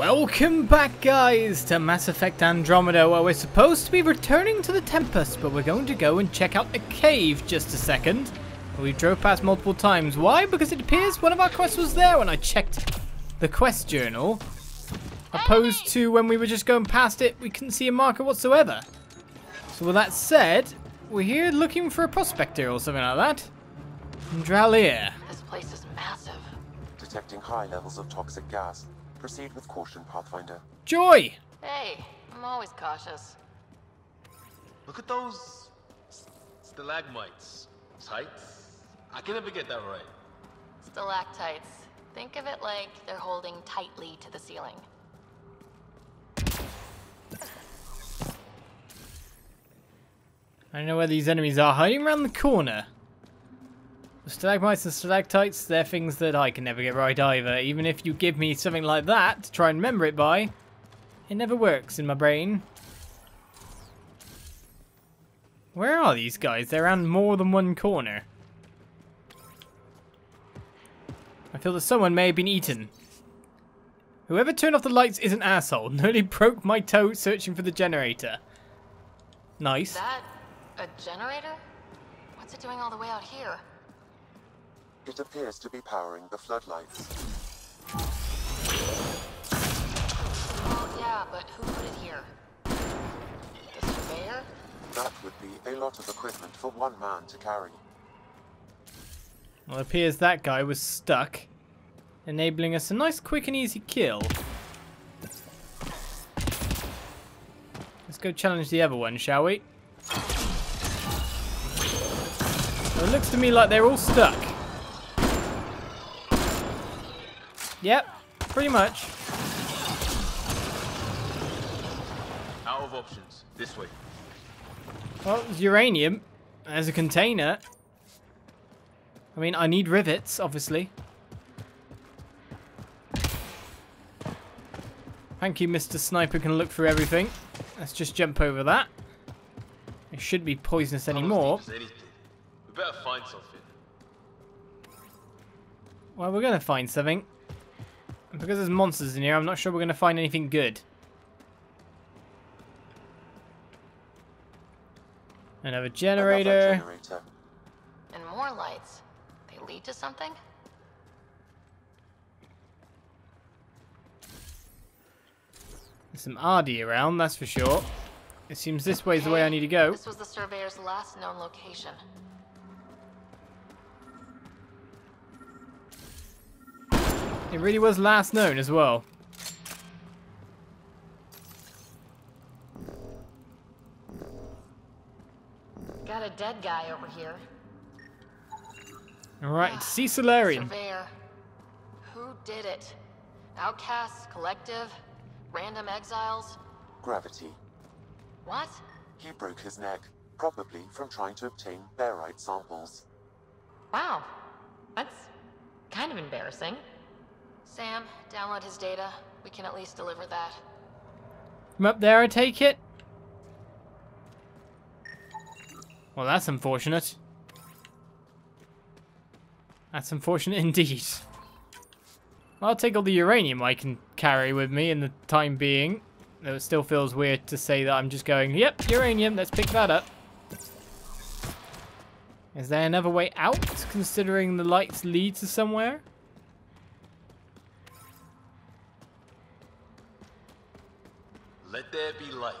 Welcome back, guys, to Mass Effect Andromeda, where we're supposed to be returning to the Tempest, but we're going to go and check out a cave just a second. We drove past multiple times. Why? Because it appears one of our quests was there when I checked the quest journal. Opposed to when we were just going past it, we couldn't see a marker whatsoever. So with that said, we're here looking for a prospector or something like that. Draullir. This place is massive. Detecting high levels of toxic gas. Proceed with caution, Pathfinder. Joy! Hey, I'm always cautious. Look at those stalagmites. Tights? I can never get that right. Stalactites. Think of it like they're holding tightly to the ceiling. I don't know where these enemies are, hiding around the corner. Stalagmites and stalactites, they're things that I can never get right either. Even if you give me something like that to try and remember it by, it never works in my brain. Where are these guys? They're around more than one corner. I feel that someone may have been eaten. Whoever turned off the lights is an asshole. Nearly broke my toe searching for the generator. Nice. Is that a generator? What's it doing all the way out here? It appears to be powering the floodlights. Oh yeah, but who put it here? The surveyor? That would be a lot of equipment for one man to carry. Well, it appears that guy was stuck, enabling us a nice quick and easy kill. Let's go challenge the other one, shall we? So it looks to me like they're all stuck. Yep, pretty much. Out of options, this way. Well, there's uranium. There's a container. I mean, I need rivets, obviously. Thank you, Mr. Sniper can look through everything. Let's just jump over that. It shouldn't be poisonous anymore. We better find something. Well, we're gonna find something. Because there's monsters in here, I'm not sure we're going to find anything good. Another generator. And more lights. They lead to something? There's some Ardy around, that's for sure. It seems this way's the way I need to go. This was the surveyor's last known location. It really was last known as well. Got a dead guy over here. Alright, Cicelarium. Surveyor. Who did it? Outcasts, collective, random exiles? Gravity. What? He broke his neck, probably from trying to obtain barite samples. Wow, that's kind of embarrassing. Sam, download his data. We can at least deliver that. From up there, I take it? Well, that's unfortunate. That's unfortunate indeed. I'll take all the uranium I can carry with me in the time being. Though it still feels weird to say that I'm just going, yep, uranium, let's pick that up. Is there another way out, considering the lights lead to somewhere? Let there be light.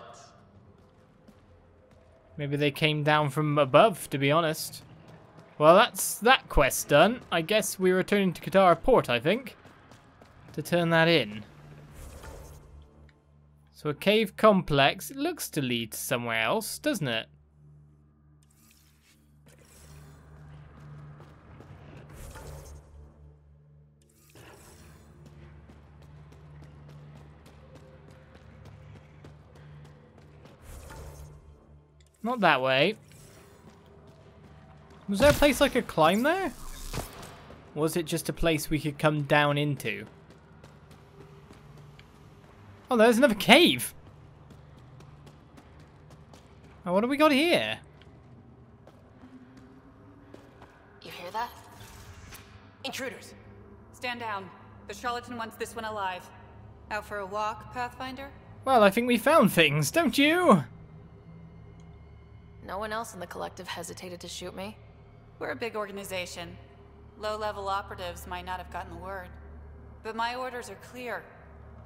Maybe they came down from above, to be honest. Well, that's that quest done. I guess we're returning to Kadara Port, I think, to turn that in. So a cave complex. It looks to lead to somewhere else, doesn't it? Not that way. Was there a place I could climb there? Or was it just a place we could come down into? Oh, there's another cave! Oh, what have we got here? You hear that? Intruders! Stand down. The charlatan wants this one alive. Out for a walk, Pathfinder? Well, I think we found things, don't you? No one else in the collective hesitated to shoot me. We're a big organization. Low-level operatives might not have gotten the word. But my orders are clear.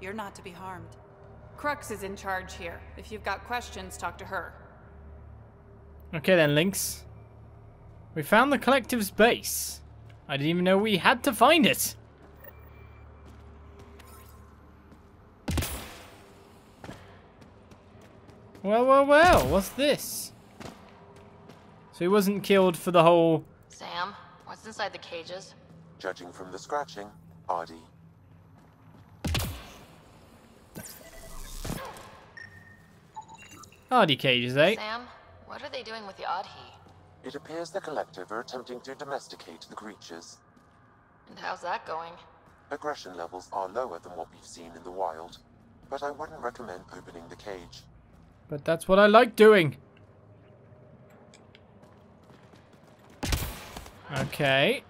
You're not to be harmed. Crux is in charge here. If you've got questions, talk to her. Okay then, Lynx. We found the collective's base. I didn't even know we had to find it. Well, well, well, what's this? So he wasn't killed for the whole... Sam, what's inside the cages? Judging from the scratching, Ardy. Ardy cages, eh? Sam, what are they doing with the Ardy? It appears the collective are attempting to domesticate the creatures. And how's that going? Aggression levels are lower than what we've seen in the wild, but I wouldn't recommend opening the cage. But that's what I like doing. Okay.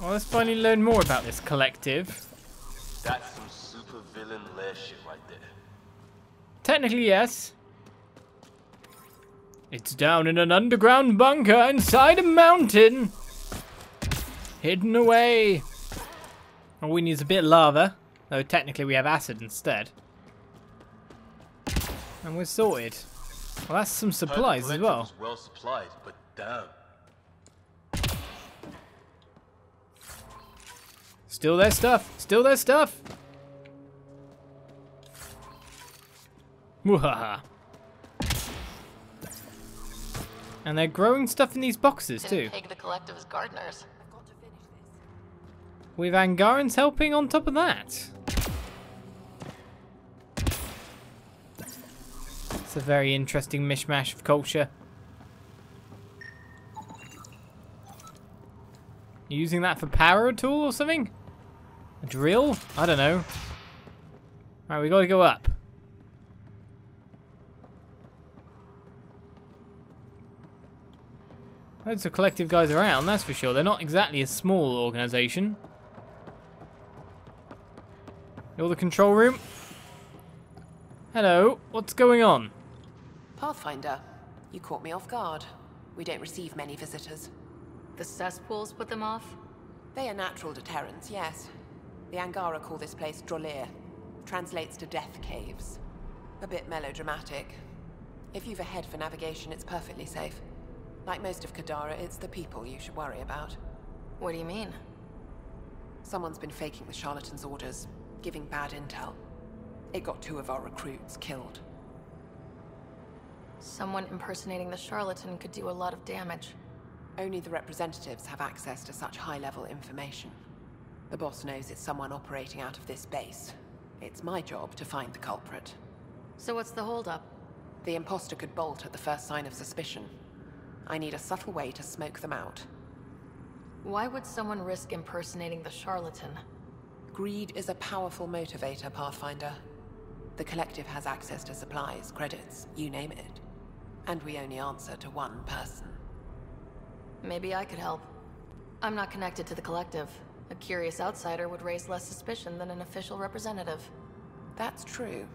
Well, let's finally learn more about this collective. That's some super villain lair shit right there. Technically, yes. It's down in an underground bunker inside a mountain. Hidden away. All we need is a bit of lava. Though technically we have acid instead. And we're sorted. Well, that's some supplies as well. Well supplied, but damn. Steal their stuff. Steal their stuff. Muhaha. And they're growing stuff in these boxes too. Take the collective's gardeners. With Angarans helping on top of that. It's a very interesting mishmash of culture. You using that for power at all or something? A drill? I don't know. Alright, we gotta go up. Loads of collective guys around, that's for sure. They're not exactly a small organization. You're the control room. Hello, what's going on? Pathfinder, you caught me off guard. We don't receive many visitors. The cesspools put them off? They are natural deterrents, yes. The Angara call this place Draullir. Translates to death caves. A bit melodramatic. If you've a head for navigation, it's perfectly safe. Like most of Kadara, it's the people you should worry about. What do you mean? Someone's been faking the Charlatan's orders. Giving bad intel. It got two of our recruits killed. Someone impersonating the Charlatan could do a lot of damage. Only the representatives have access to such high-level information. The boss knows it's someone operating out of this base. It's my job to find the culprit. So what's the holdup? The imposter could bolt at the first sign of suspicion. I need a subtle way to smoke them out. Why would someone risk impersonating the Charlatan? Greed is a powerful motivator, Pathfinder. The collective has access to supplies, credits, you name it. And we only answer to one person. Maybe I could help. I'm not connected to the collective. A curious outsider would raise less suspicion than an official representative. That's true.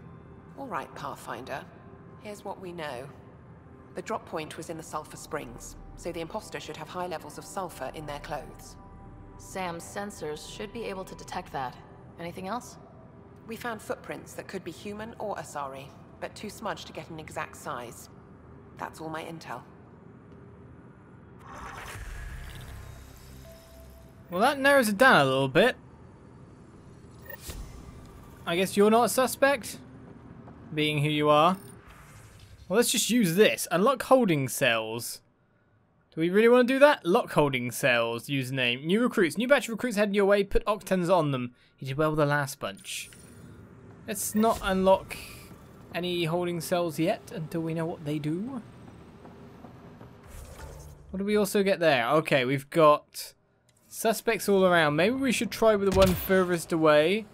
All right, Pathfinder. Here's what we know. The drop point was in the sulfur springs, so the imposter should have high levels of sulfur in their clothes. Sam's sensors should be able to detect that. Anything else? We found footprints that could be human or Asari, but too smudged to get an exact size. That's all my intel. Well, that narrows it down a little bit. I guess you're not a suspect, being who you are. Well, let's just use this. Unlock holding cells. Do we really want to do that? Lock holding cells, username. New recruits. New batch of recruits heading your way. Put octans on them. You did well with the last bunch. Let's not unlock any holding cells yet until we know what they do. What do we also get there? Okay, we've got suspects all around. Maybe we should try with the one furthest away,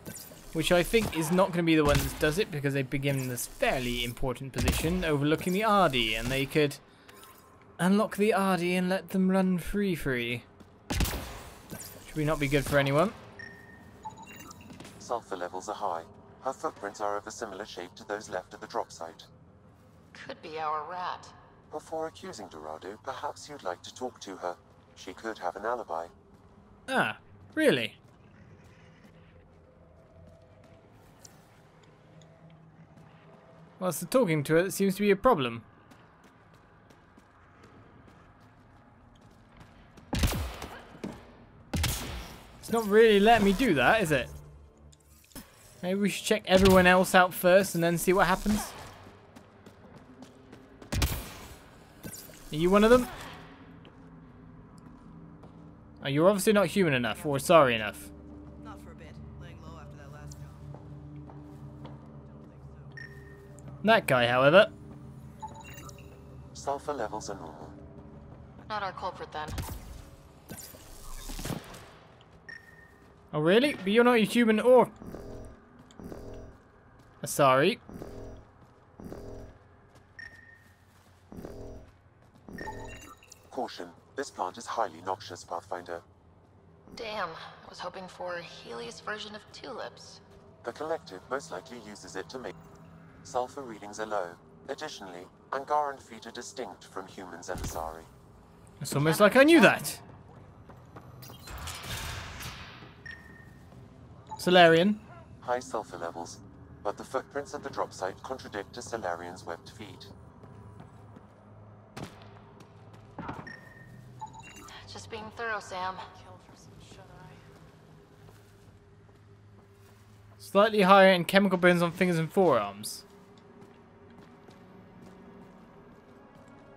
which I think is not going to be the one that does it because they've begun this fairly important position overlooking the Ardy, and they could... unlock the Ardy and let them run free. Should we not be good for anyone? sulfur levels are high. Her footprints are of a similar shape to those left at the drop site. Could be our rat. Before accusing Dorado, perhaps you'd like to talk to her. She could have an alibi. Ah, really? Whilst the talking to her seems to be a problem. It's not really letting me do that, is it? Maybe we should check everyone else out first and then see what happens. Are you one of them? Oh, you're obviously not human enough or sorry enough. Not for a bit. Laying low after that last job. That guy, however. Sulfur levels are normal. Not our culprit then. Oh really? But you're not a human or sorry. Caution. This plant is highly noxious, Pathfinder. Damn. I was hoping for a Helios version of tulips. The collective most likely uses it to make... Sulfur readings are low. Additionally, Angaran feet are distinct from humans and Asari. It's almost like I knew that. Cicelarium. High sulfur levels. But the footprints at the drop site contradict the Cicelarium's webbed feet. Just being thorough, Sam. Slightly higher in chemical burns on fingers and forearms.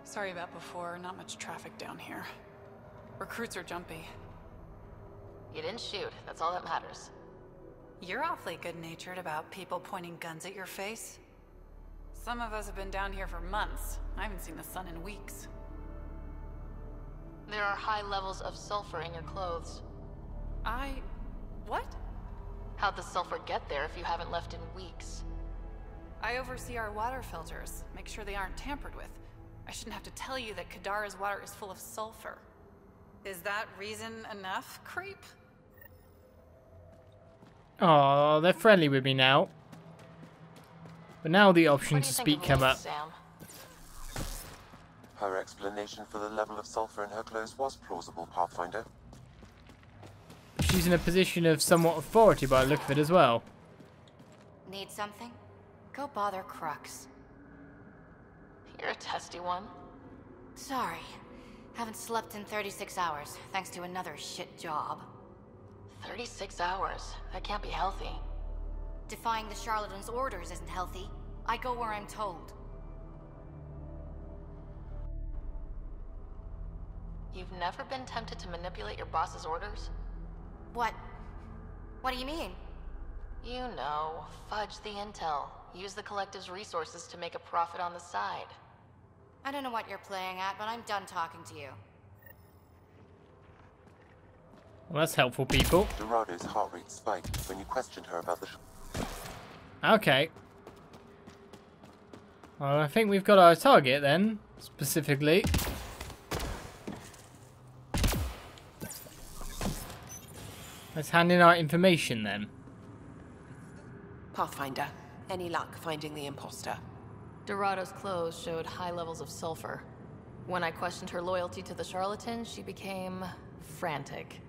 Sorry about before. Not much traffic down here. Recruits are jumpy. You didn't shoot. That's all that matters. You're awfully good-natured about people pointing guns at your face. Some of us have been down here for months. I haven't seen the sun in weeks. There are high levels of sulfur in your clothes. What? How'd the sulfur get there if you haven't left in weeks? I oversee our water filters, make sure they aren't tampered with. I shouldn't have to tell you that Kadara's water is full of sulfur. Is that reason enough, creep? Oh, they're friendly with me now. But now the option to speak come up. Her explanation for the level of sulfur in her clothes was plausible, Pathfinder. She's in a position of somewhat authority by the look of it as well. Need something? Go bother Crux. You're a testy one. Sorry. Haven't slept in 36 hours, thanks to another shit job. 36 hours? That can't be healthy. Defying the Charlatan's orders isn't healthy. I go where I'm told. You've never been tempted to manipulate your boss's orders? What do you mean? You know, fudge the intel. Use the collective's resources to make a profit on the side. I don't know what you're playing at, but I'm done talking to you. Well, that's helpful, people. Dorado's heart rate spiked when you questioned her about the... Okay. Well, I think we've got our target then, specifically. Let's hand in our information then. Pathfinder, any luck finding the imposter? Dorado's clothes showed high levels of sulfur. When I questioned her loyalty to the Charlatan, she became frantic.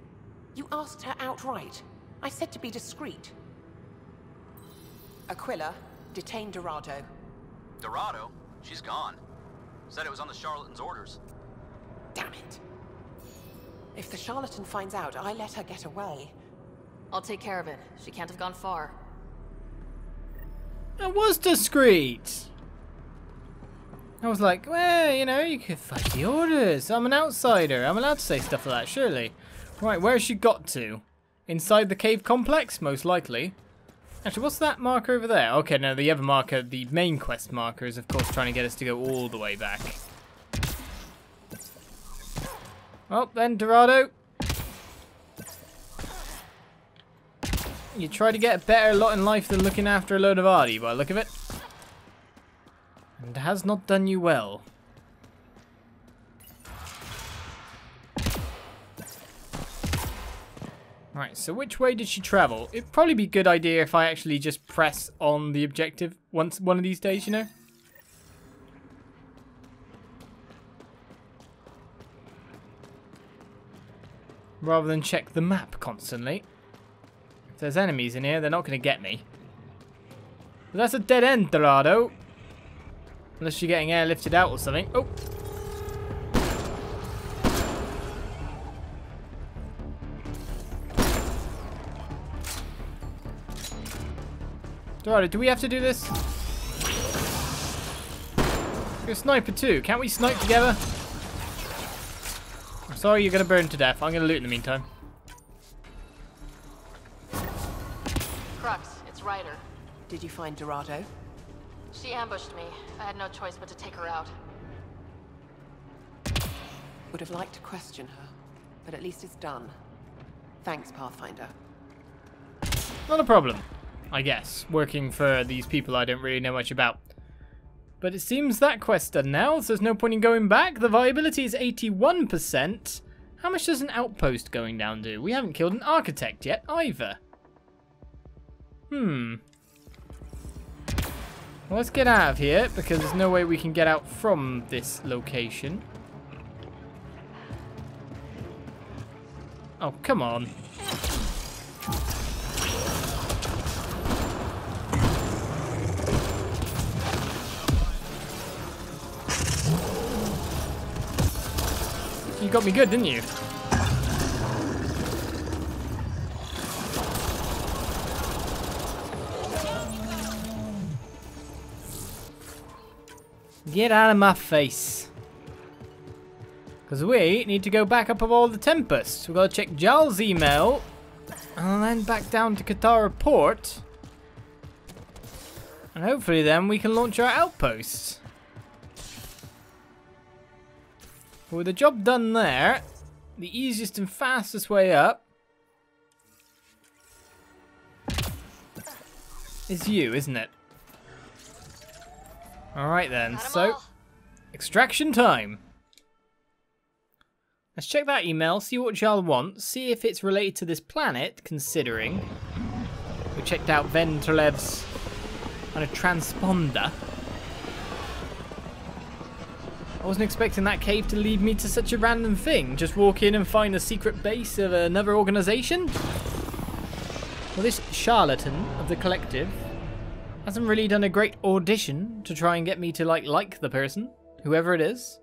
You asked her outright. I said to be discreet. Aquila, detain Dorado. Dorado? She's gone. Said it was on the Charlatan's orders. Damn it. If the Charlatan finds out, I let her get away. I'll take care of it. She can't have gone far. I was discreet. I was like, well, you know, you could fight the orders. I'm an outsider. I'm allowed to say stuff like that, surely. Right, where has she got to? Inside the cave complex, most likely. Actually, what's that marker over there? Okay, no, the other marker, the main quest marker, is of course trying to get us to go all the way back. Well, then, Dorado. You try to get a better lot in life than looking after a load of Ardy, by the look of it. And has not done you well. Right, so which way did she travel? It'd probably be a good idea if I actually just press on the objective once one of these days, you know? Rather than check the map constantly. If there's enemies in here, they're not going to get me. But that's a dead end, Dorado. Unless you're getting airlifted out or something. Oh! Dorado, do we have to do this? You're a sniper too. Can't we snipe together? I'm sorry, you're going to burn to death. I'm going to loot in the meantime. Crux, it's Ryder. Did you find Dorado? She ambushed me. I had no choice but to take her out. Would have liked to question her, but at least it's done. Thanks, Pathfinder. Not a problem, I guess. Working for these people I don't really know much about. But it seems that quest's done now, so there's no point in going back. The viability is 81%. How much does an outpost going down do? We haven't killed an architect yet, either. Let's get out of here, because there's no way we can get out from this location. Oh, come on. You got me good, didn't you? Get out of my face. Because we need to go back up aboard the Tempest. We've got to check Jarl's email. And then back down to Kadara Port. And hopefully then we can launch our outposts. But with the job done there, the easiest and fastest way up is you, isn't it? Alright then, so, extraction time. Let's check that email, see what Jarl wants, see if it's related to this planet, considering we checked out Ventrelev's kind of transponder. I wasn't expecting that cave to lead me to such a random thing. Just walk in and find a secret base of another organization? Well, this charlatan of the collective hasn't really done a great audition to try and get me to like the person, whoever it is.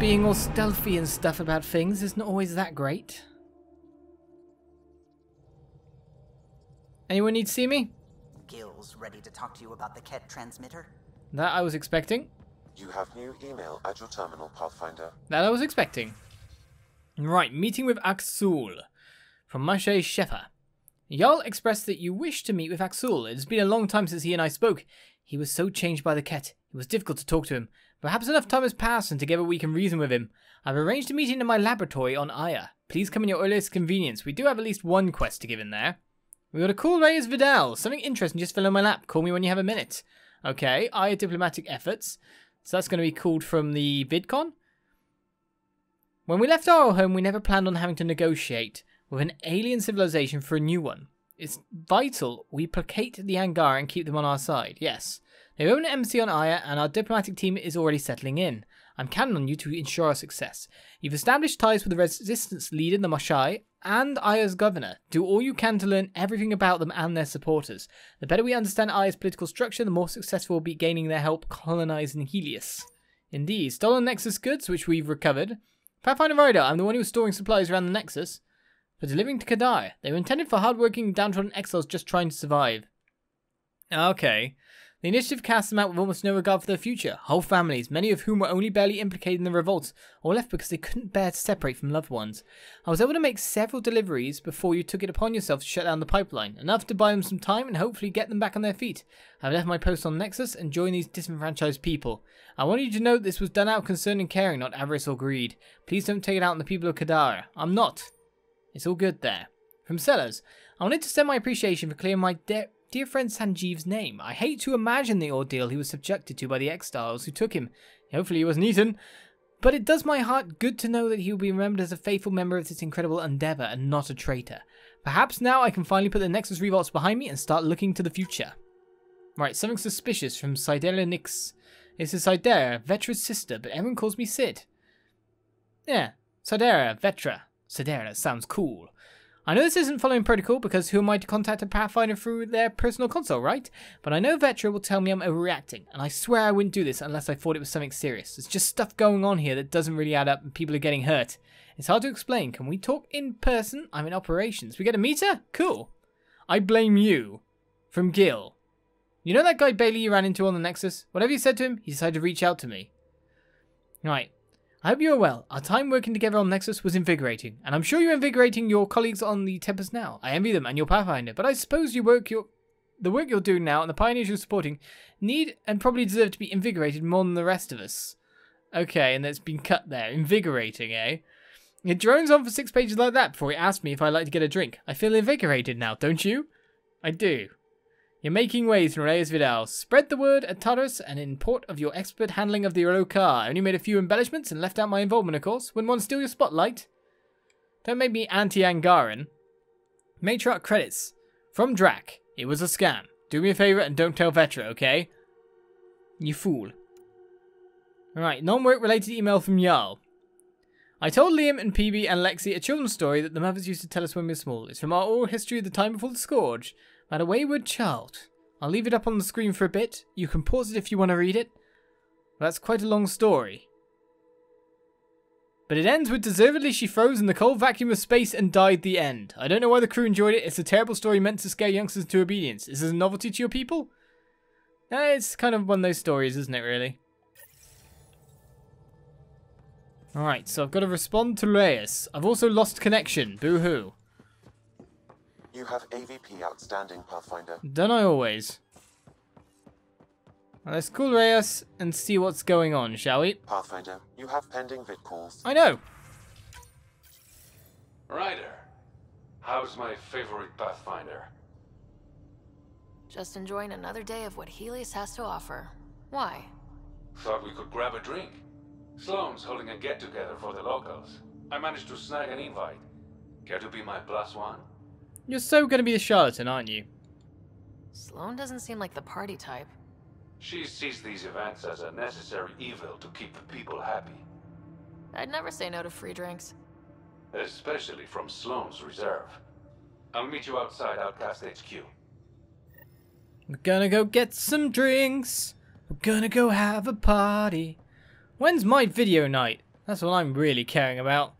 Being all stealthy and stuff about things isn't always that great. Anyone need to see me? Gil's ready to talk to you about the Kett transmitter. That I was expecting. You have new email at your terminal, Pathfinder. That I was expecting. Right, meeting with Akksul from Moshai Sheffer. Jarl expressed that you wish to meet with Akksul. It has been a long time since he and I spoke. He was so changed by the Kett. It was difficult to talk to him. Perhaps enough time has passed and together we can reason with him. I've arranged a meeting in my laboratory on Aya. Please come in your earliest convenience. We do have at least one quest to give in there. We got a call Reyes Vidal. Something interesting just fell in my lap. Call me when you have a minute. Okay, Aya diplomatic efforts. So that's going to be called from the VidCon. When we left our home, we never planned on having to negotiate with an alien civilization for a new one. It's vital we placate the Angara and keep them on our side. Yes. They own an embassy on Aya and our diplomatic team is already settling in. I'm counting on you to ensure our success. You've established ties with the resistance leader, the Moshai, and Aya's governor. Do all you can to learn everything about them and their supporters. The better we understand Aya's political structure, the more successful we'll be gaining their help colonizing Helios. Indeed. Stolen Nexus goods, which we've recovered. Pathfinder Rider, I'm the one who was storing supplies around the Nexus. For delivering to Kadara. They were intended for hardworking, downtrodden exiles just trying to survive. Okay. The initiative cast them out with almost no regard for their future. Whole families, many of whom were only barely implicated in the revolts, or left because they couldn't bear to separate from loved ones. I was able to make several deliveries before you took it upon yourself to shut down the pipeline. Enough to buy them some time and hopefully get them back on their feet. I've left my post on Nexus and joined these disenfranchised people. I want you to know this was done out of concern and caring, not avarice or greed. Please don't take it out on the people of Kadara. I'm not. It's all good there. From Sellers, I wanted to send my appreciation for clearing my dear friend Sanjeev's name. I hate to imagine the ordeal he was subjected to by the exiles who took him. Hopefully he wasn't eaten. But it does my heart good to know that he will be remembered as a faithful member of this incredible endeavour and not a traitor. Perhaps now I can finally put the Nexus revolts behind me and start looking to the future. Right, something suspicious from Sidera Nyx. This is Sidera, Vetra's sister, but everyone calls me Sid. Yeah, Sidera, Vetra. Sidera sounds cool. I know this isn't following protocol because who am I to contact a Pathfinder through their personal console, right? But I know Vetra will tell me I'm overreacting, and I swear I wouldn't do this unless I thought it was something serious. There's just stuff going on here that doesn't really add up and people are getting hurt. It's hard to explain. Can we talk in person? I'm in operations. We get a meter? Cool. I blame you. From Gil. You know that guy Bailey you ran into on the Nexus? Whatever you said to him, he decided to reach out to me. Right. I hope you are well. Our time working together on Nexus was invigorating, and I'm sure you're invigorating your colleagues on the Tempest now. I envy them and your Pathfinder, but I suppose the work you're doing now and the pioneers you're supporting need and probably deserve to be invigorated more than the rest of us. Okay, and that's been cut there. Invigorating, eh? It drones on for 6 pages like that before he asked me if I'd like to get a drink. I feel invigorated now, don't you? I do. You're making waves in Reyes Vidal. Spread the word at Tartarus and in port of your expert handling of the Rokar. I only made a few embellishments and left out my involvement, of course. Wouldn't want to steal your spotlight. Don't make me anti-Angaran. Matriarch credits. From Drack. It was a scam. Do me a favour and don't tell Vetra, okay? You fool. Alright, non-work related email from Jarl. I told Liam and Peebee and Lexi a children's story that the mothers used to tell us when we were small. It's from our oral history of the time before the Scourge. About a wayward child. I'll leave it up on the screen for a bit. You can pause it if you want to read it. Well, that's quite a long story. But it ends with deservedly she froze in the cold vacuum of space and died the end. I don't know why the crew enjoyed it. It's a terrible story meant to scare youngsters to obedience. Is this a novelty to your people? It's kind of one of those stories, isn't it, really? Alright, so I've got to respond to Reyes. I've also lost connection. Boo-hoo. You have AVP outstanding, Pathfinder. Don't I always? Well, let's call Reyes and see what's going on, shall we? Pathfinder, you have pending vid calls. I know. Ryder, how's my favorite Pathfinder? Just enjoying another day of what Helios has to offer. Why? Thought we could grab a drink. Sloane's holding a get-together for the locals. I managed to snag an invite. Care to be my +1? You're so going to be a charlatan, aren't you? Sloane doesn't seem like the party type. She sees these events as a necessary evil to keep the people happy. I'd never say no to free drinks. Especially from Sloane's reserve. I'll meet you outside Outcast HQ. We're gonna go get some drinks. We're gonna go have a party. When's my video night? That's what I'm really caring about.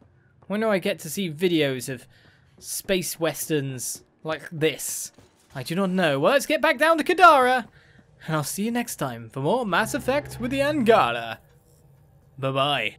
When do I get to see videos of space westerns like this? I do not know. Well, let's get back down to Kadara, and I'll see you next time for more Mass Effect with the Angara. Bye-bye.